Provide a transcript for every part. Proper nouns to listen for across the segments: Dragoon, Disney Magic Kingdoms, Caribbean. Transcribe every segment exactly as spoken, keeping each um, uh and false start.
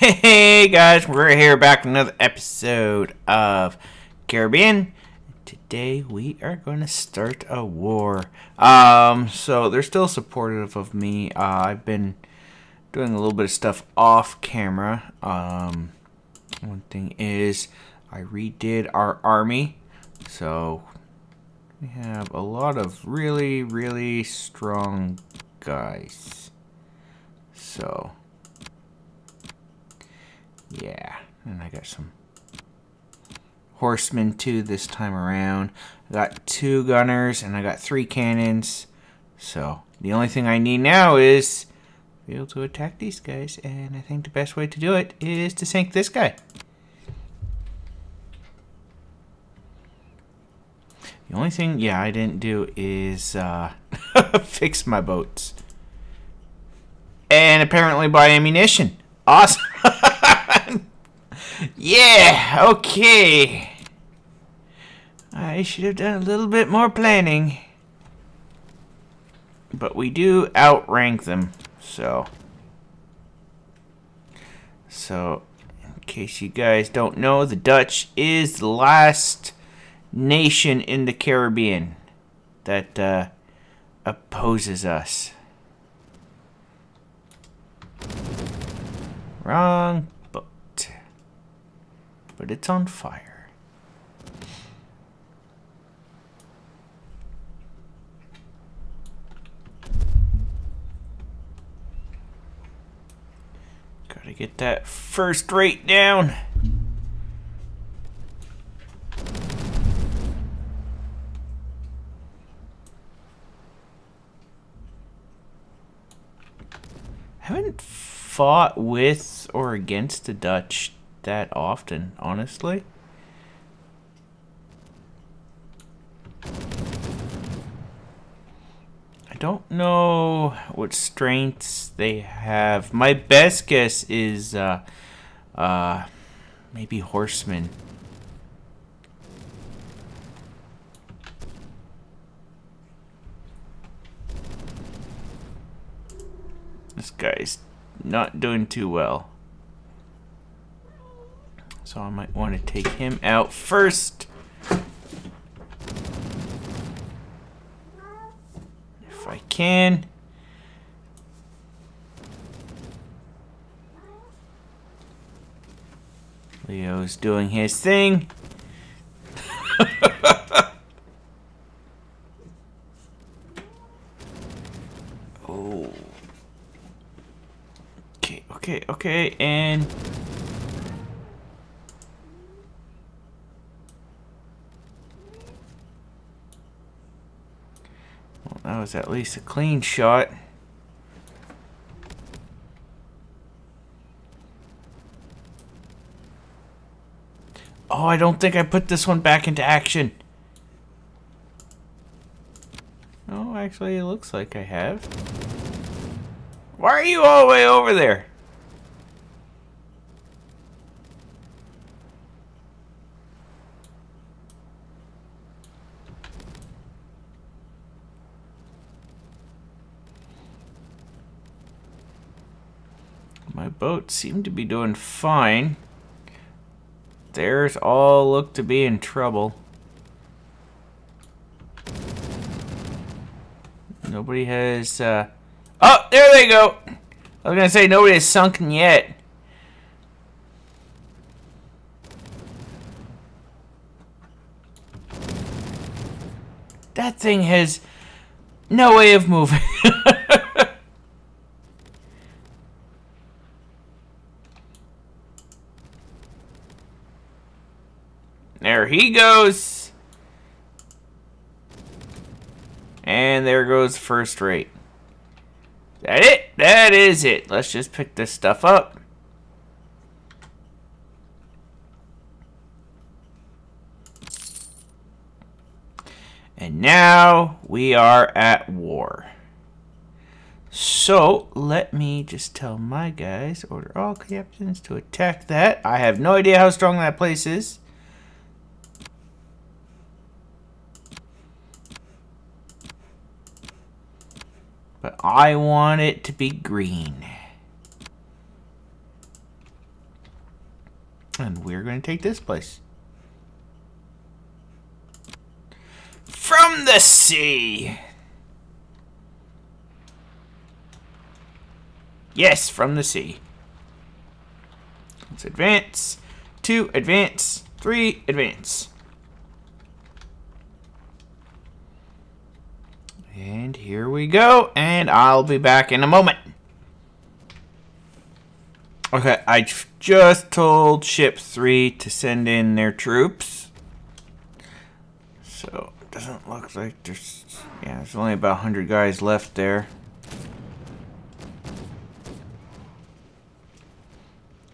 Hey guys, we're here back with another episode of Caribbean. Today we are going to start a war. Um, so they're still supportive of me. Uh, I've been doing a little bit of stuff off camera. Um, one thing is I redid our army. So we have a lot of really, really strong guys. So... yeah, and I got some horsemen too this time around. I got two gunners and I got three cannons. So the only thing I need now is be able to attack these guys, and I think the best way to do it is to sink this guy. The only thing, yeah, I didn't do is uh, fix my boats. And apparently buy ammunition. Awesome. Yeah, okay. I should have done a little bit more planning. But we do outrank them, so. So, in case you guys don't know, the Dutch is the last nation in the Caribbean that uh, opposes us. Wrong. But it's on fire. Gotta get that first rate down. I haven't fought with or against the Dutch that often, honestly. I don't know what strengths they have. My best guess is uh, uh, maybe horsemen. This guy's not doing too well. So I might want to take him out first. If I can. Leo's doing his thing. Oh. Okay, okay, okay, and... that was at least a clean shot. Oh, I don't think I put this one back into action. No, actually, it looks like I have. Why are you all the way over there? My boats seem to be doing fine. Theirs all look to be in trouble. Nobody has... Uh... oh, there they go! I was gonna say nobody has sunken yet. That thing has no way of moving. There he goes. And there goes first rate. That it? That is it. Let's just pick this stuff up. And now we are at war. So let me just tell my guys, order all captains to attack that. I have no idea how strong that place is. But I want it to be green. And we're going to take this place. From the sea! Yes, from the sea. Let's advance. Two, advance. Three, advance. And here we go. And I'll be back in a moment. Okay, I just told ship three to send in their troops. So, it doesn't look like there's... Yeah, there's only about one hundred guys left there.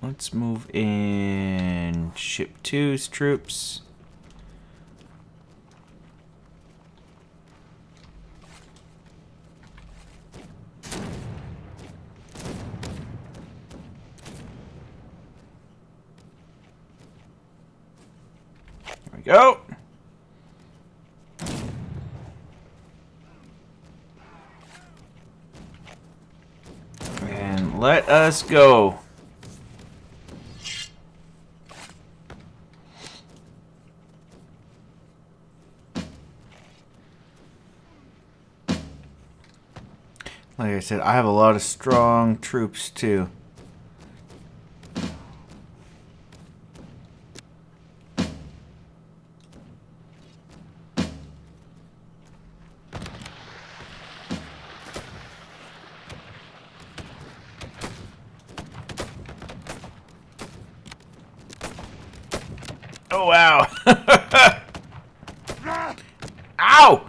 Let's move in ship two's troops. Go. And let us go. Like I said, I have a lot of strong troops too. Oh, wow. Ow!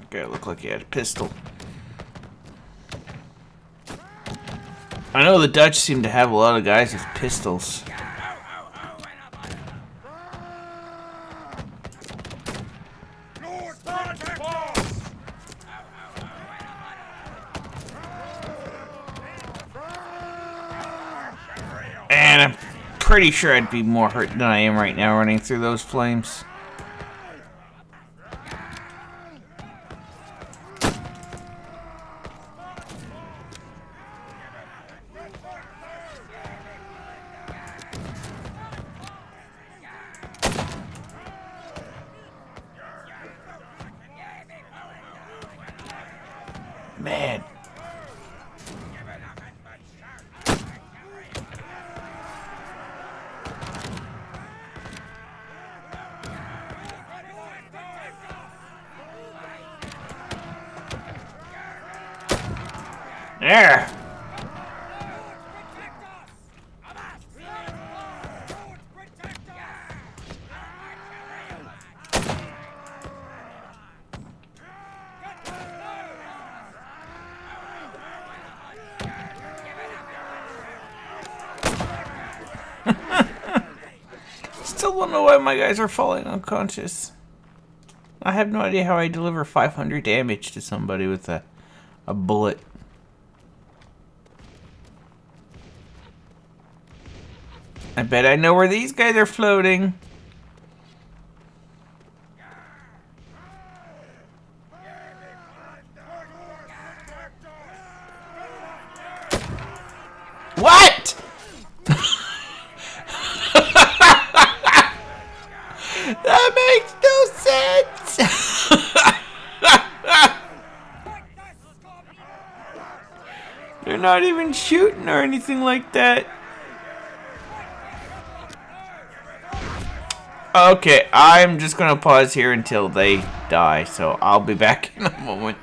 Okay, it looked like he had a pistol. I know the Dutch seem to have a lot of guys with pistols. And I'm pretty sure I'd be more hurt than I am right now running through those flames. Man. There. I don't know why my guys are falling unconscious. I have no idea how I deliver five hundred damage to somebody with a, a bullet. I bet I know where these guys are floating. What? That makes no sense! They're not even shooting or anything like that. Okay, I'm just gonna pause here until they die, so I'll be back in a moment.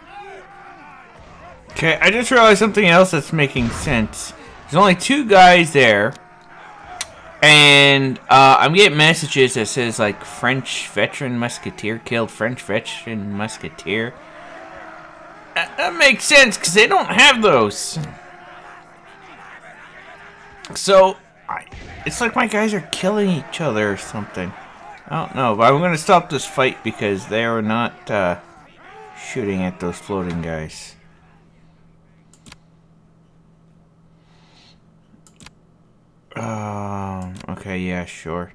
Okay, I just realized something else that's making sense. There's only two guys there. And uh, I'm getting messages that says like French veteran musketeer killed French veteran musketeer. That, that makes sense because they don't have those. So I, it's like my guys are killing each other or something. I don't know, but I'm gonna stop this fight because they are not uh, shooting at those floating guys. Um, okay, yeah, sure.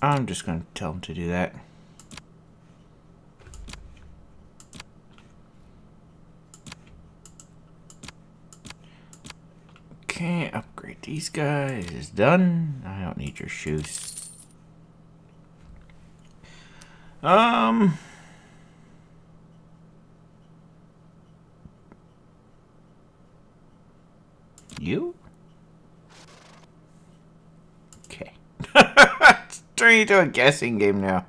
I'm just going to tell him to do that. Okay, upgrade these guys is done. I don't need your shoes. Um... You? Okay. It's turning into a guessing game now.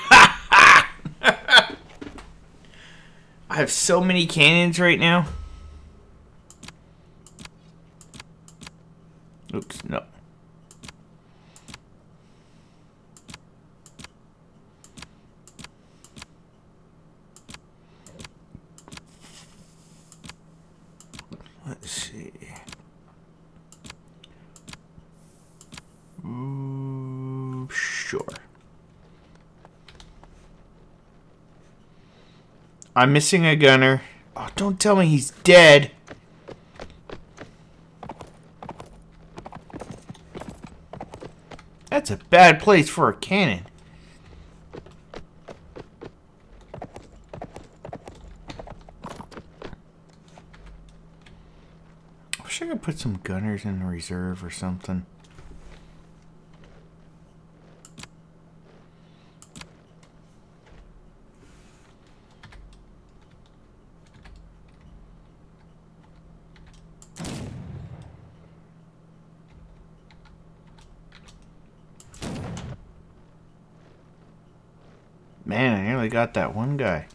I have so many cannons right now. Oops, no. Let's see. Ooh, sure. I'm missing a gunner. Oh, don't tell me he's dead. That's a bad place for a cannon. I could put some gunners in reserve or something. Man, I nearly got that one guy.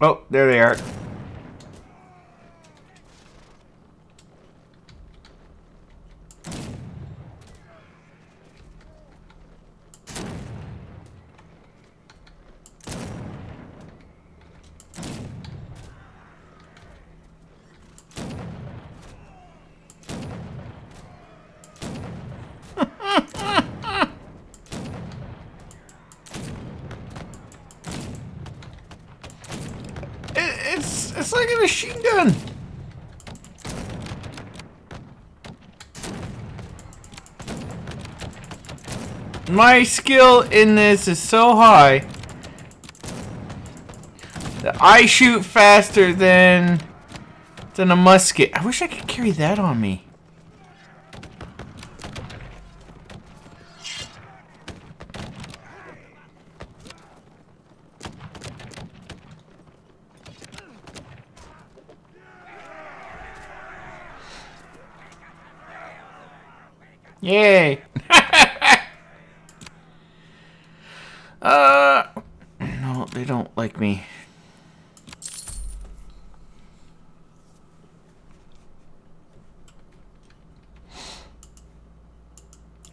Oh, there they are. It's like a machine gun. My skill in this is so high that I shoot faster than than a musket. I wish I could carry that on me. Yay! uh, no, they don't like me.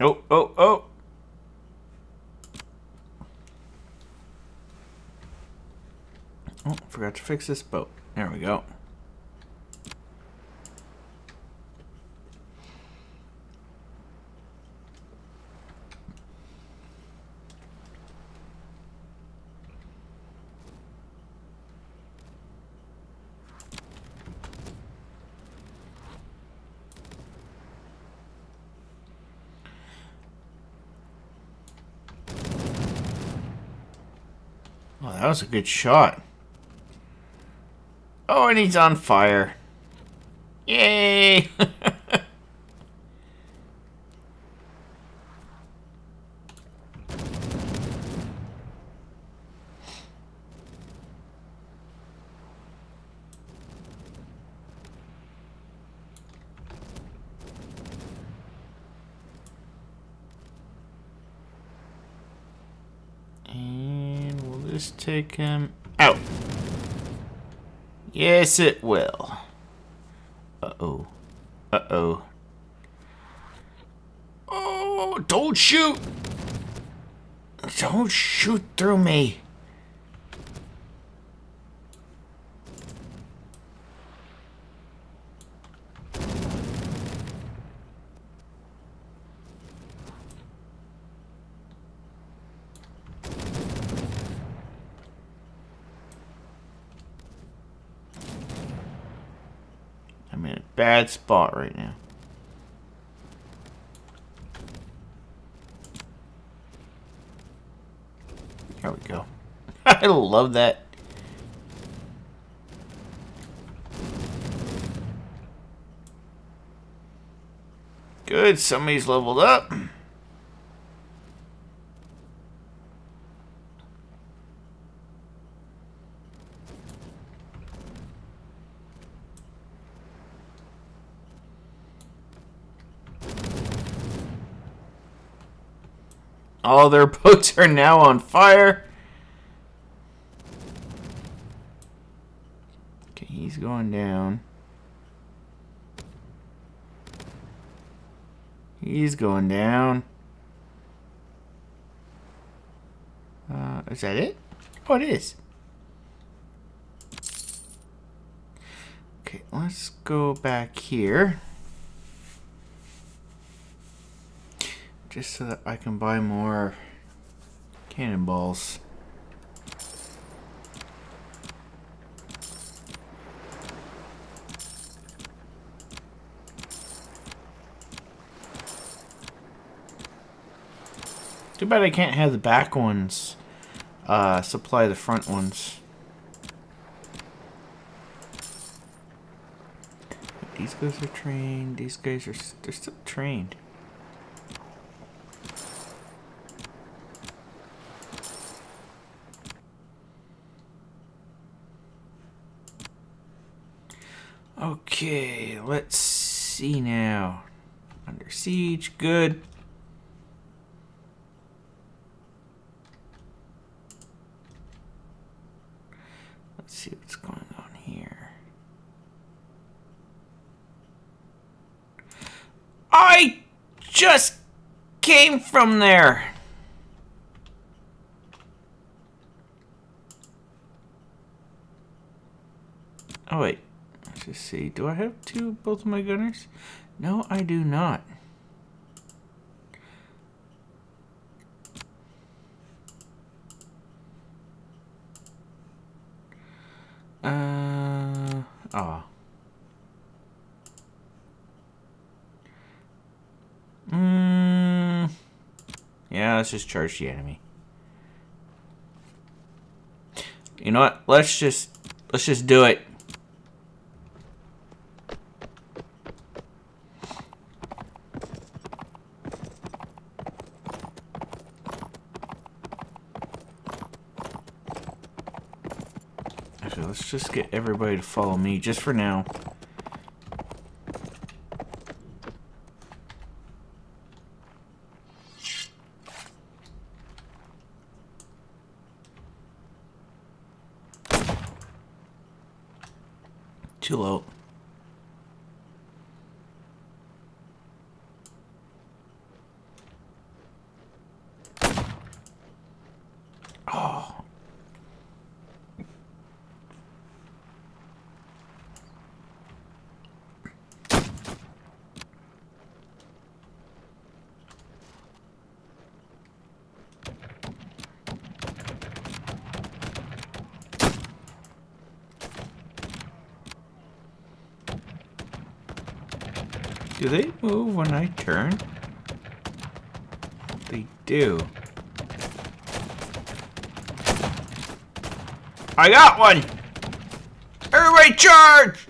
Oh, oh, oh! Oh, forgot to fix this boat. There we go. Oh, that was a good shot. Oh, and he's on fire. Yay! Just take him out. Yes, it will. Uh-oh. Uh-oh. Oh, don't shoot! Don't shoot through me. bad spot right now. There we go. I love that. Good, somebody's leveled up. All their boats are now on fire. Okay, he's going down. He's going down. Uh, is that it? Oh, it is. Okay, let's go back here. Just so that I can buy more cannonballs. Too bad I can't have the back ones uh, supply the front ones. But these guys are trained. These guys are they're still trained. Okay, let's see now. Under siege, good. Let's see what's going on here. I just came from there. Oh, wait. Just see, do I have two both of my gunners? No, I do not. Uh oh. Mm, yeah, let's just charge the enemy. You know what? Let's just let's just do it. Let's just get everybody to follow me, just for now. Too low. Do they move when I turn? They do. I got one! Everybody charge!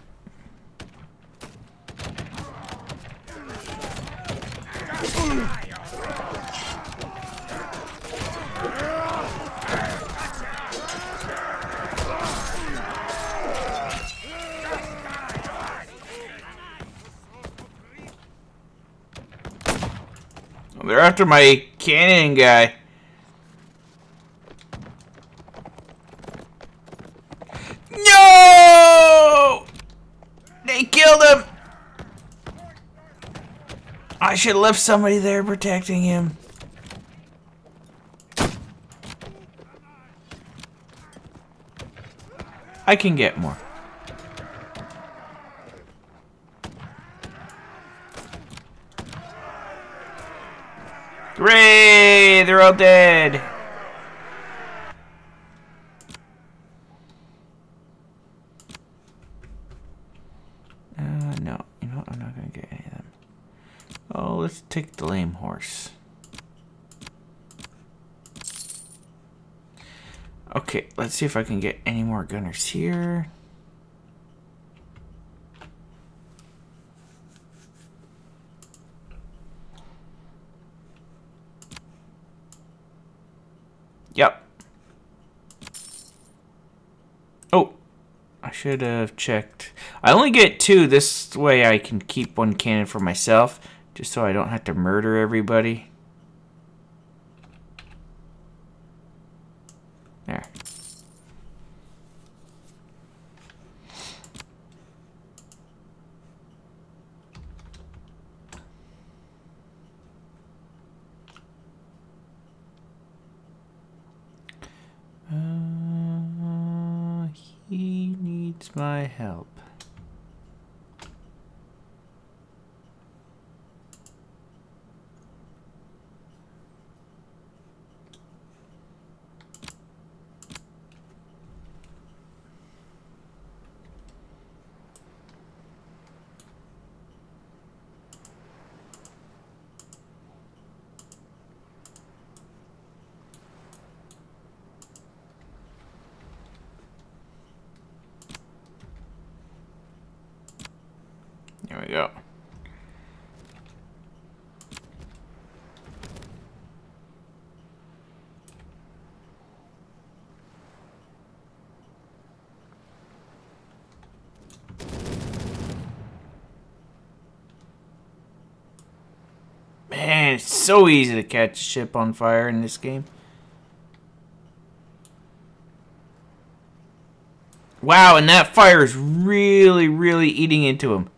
They're after my cannon guy. No! They killed him! I should have left somebody there protecting him. I can get more. Hooray! They're all dead! Uh, no. let's take the lame horse. Okay, let's see if I can get any more gunners here. Yep. Oh, I should have checked. I only get two. This way I can keep one cannon for myself, just so I don't have to murder everybody. There. Uh, he needs my help. There we go. Man, it's so easy to catch a ship on fire in this game. Wow, and that fire is really, really eating into him.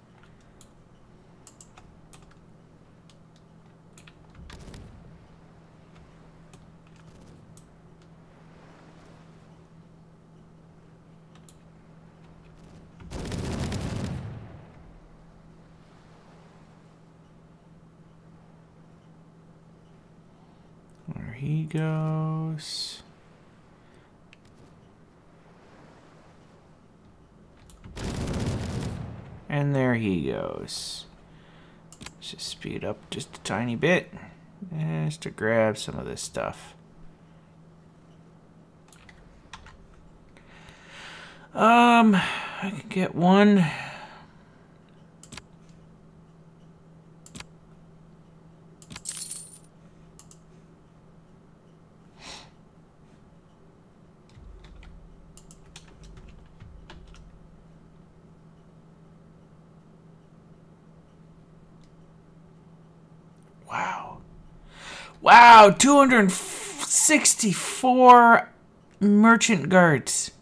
He goes. And there he goes. Let's just speed up just a tiny bit, just to grab some of this stuff. Um, I can get one. Wow, two hundred sixty-four merchant guards.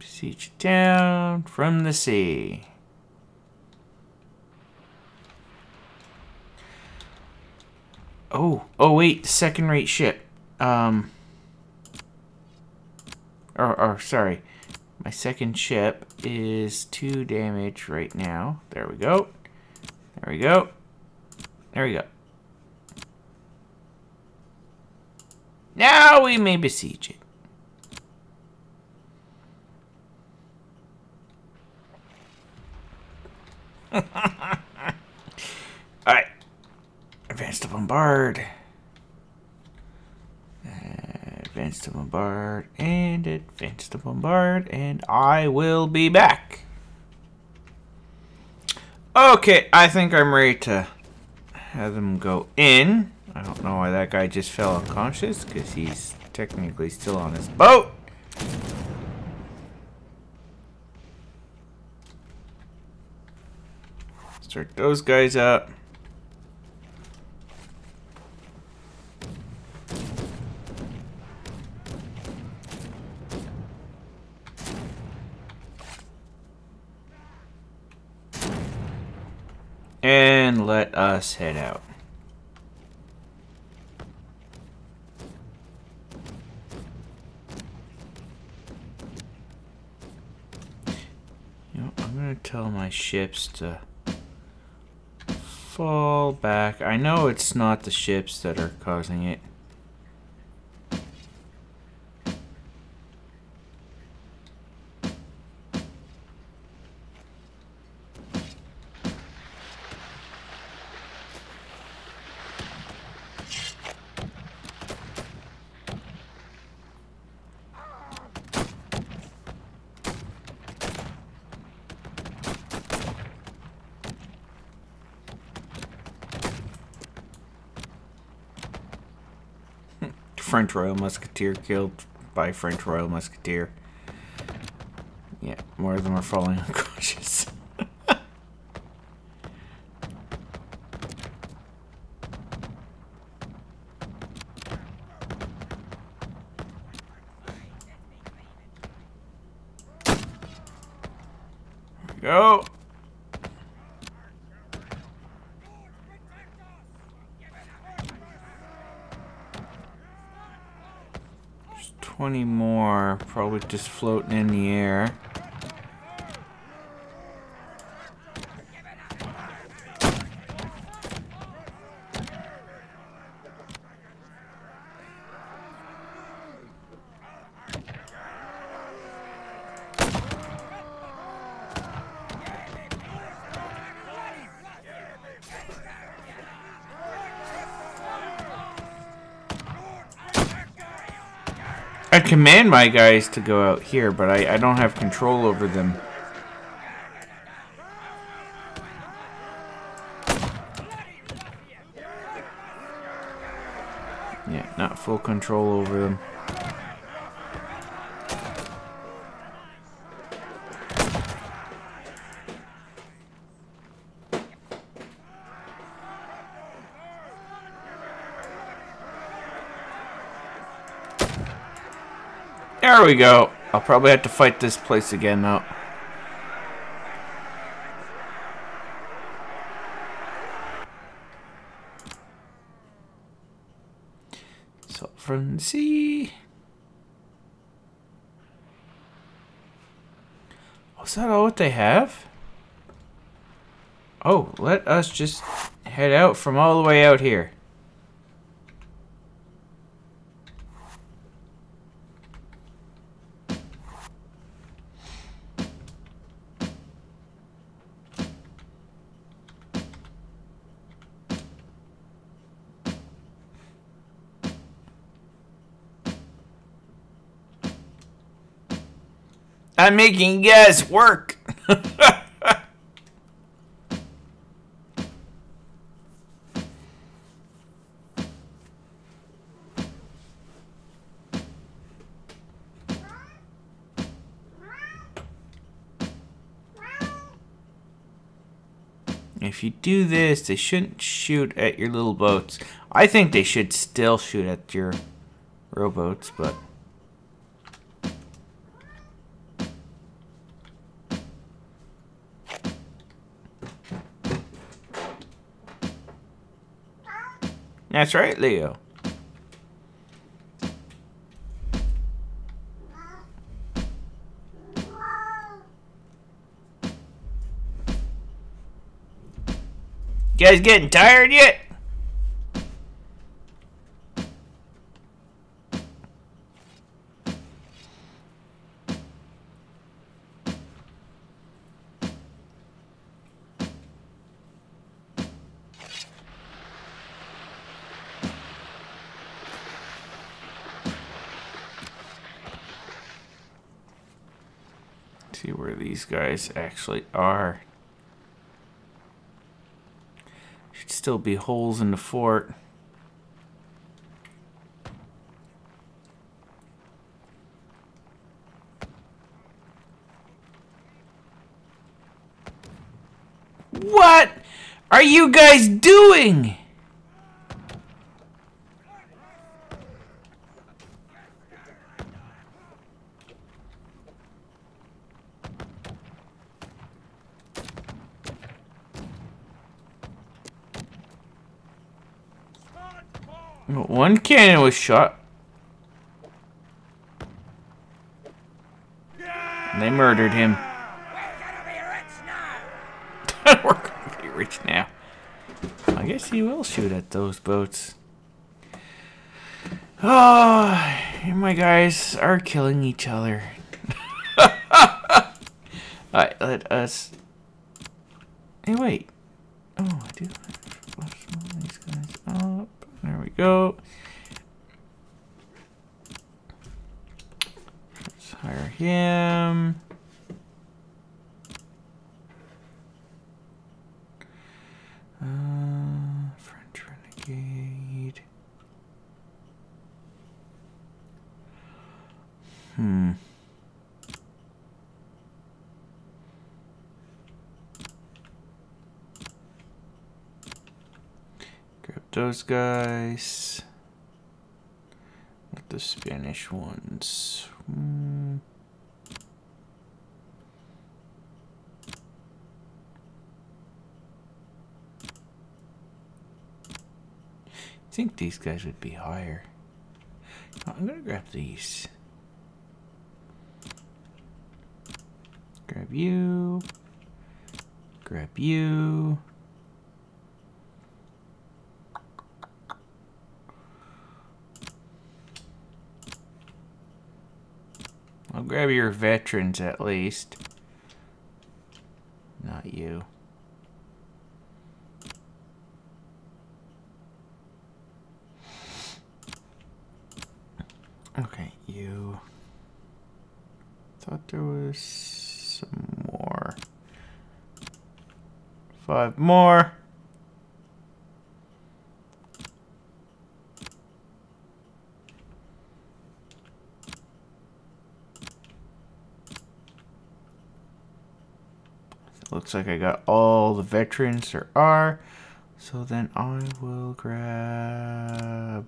Siege town from the sea. Oh, oh wait, second-rate ship. Um... Or, or, sorry, my second ship is two damage right now. There we go. There we go. There we go. Now we may besiege it. All right. Advance to bombard. Advance to bombard, and advance to bombard, and I will be back. Okay, I think I'm ready to have them go in. I don't know why that guy just fell unconscious, because he's technically still on his boat. Start those guys up. And let us head out. You know, I'm gonna tell my ships to fall back. I know it's not the ships that are causing it. French Royal Musketeer killed by French Royal Musketeer. Yeah, more of them are falling unconscious. Go. There's twenty more, probably just floating in the air. I command my guys to go out here, but I, I don't have control over them. Yeah, not full control over them. There we go. I'll probably have to fight this place again now. Salt from the sea. Oh, is that all what they have? Oh, let us just head out from all the way out here. I'm making you guys work. If you do this, they shouldn't shoot at your little boats. I think they should still shoot at your rowboats, but... That's right, Leo. You guys getting tired yet? See where these guys actually are. Should still be holes in the fort. What are you guys doing? One cannon was shot. And they murdered him. We're gonna be rich now. We're gonna be rich now. I guess he will shoot at those boats. Oh, and my guys are killing each other. Alright, let us... Hey, wait. Oh, I do have to flush all these guys up. There we go. Let's hire him. Uh, French Renegade. Hmm. Grab those guys. Not the Spanish ones. Hmm. I think these guys would be higher. Oh, I'm gonna grab these. Grab you. Grab you. I'll grab your veterans at least. Not you. Okay, you. Thought there was some more. Five more. It looks like I got all the veterans there are. So then I will grab...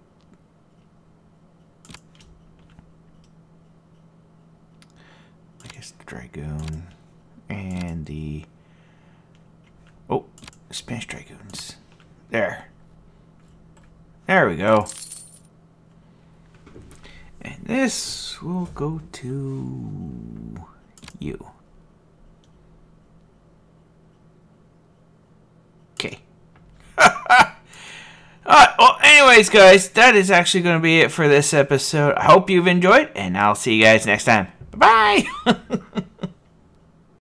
Dragoon and the oh Spanish Dragoons. There. There we go. And this will go to you. Okay. Alright, well anyways guys, that is actually gonna be it for this episode. I hope you've enjoyed and I'll see you guys next time. Bye!